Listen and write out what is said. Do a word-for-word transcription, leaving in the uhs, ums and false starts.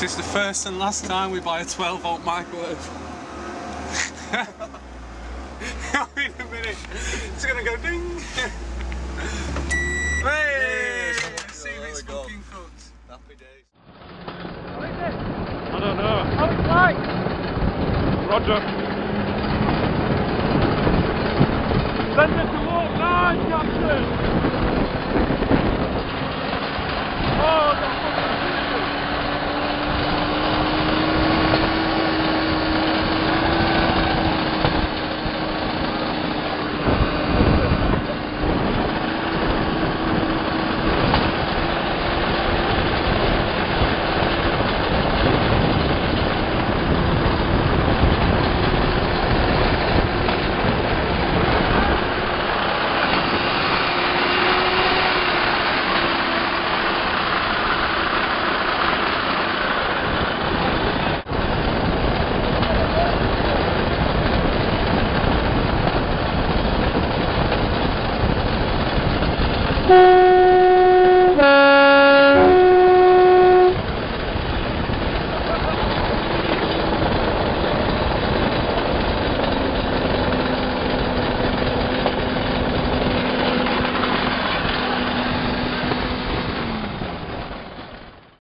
This is the first and last time we buy a twelve volt microwave. Wait a minute, it's gonna go ding! Hey! Let's see if it's fucking cooked. Happy days. What is it? I don't know. How it's like? Roger. Send it to all nine, Captain! Oh,